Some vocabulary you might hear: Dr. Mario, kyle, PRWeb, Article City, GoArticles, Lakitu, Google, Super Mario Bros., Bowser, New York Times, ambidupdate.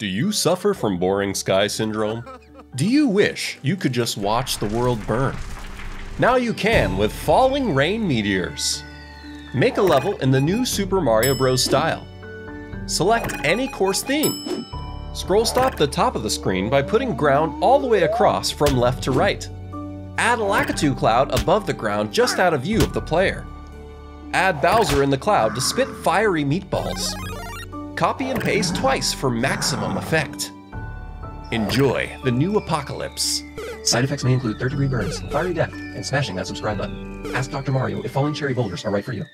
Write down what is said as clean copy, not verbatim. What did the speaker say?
Do you suffer from boring sky syndrome? Do you wish you could just watch the world burn? Now you can with falling rain meteors. Make a level in the new Super Mario Bros. Style. Select any course theme. Scroll stop the top of the screen by putting ground all the way across from left to right. Add a Lakitu cloud above the ground just out of view of the player. Add Bowser in the cloud to spit fiery meatballs. Copy and paste twice for maximum effect. Enjoy the new apocalypse. Side effects may include third-degree burns, fiery death, and smashing that subscribe button. Ask Dr. Mario if falling cherry boulders are right for you.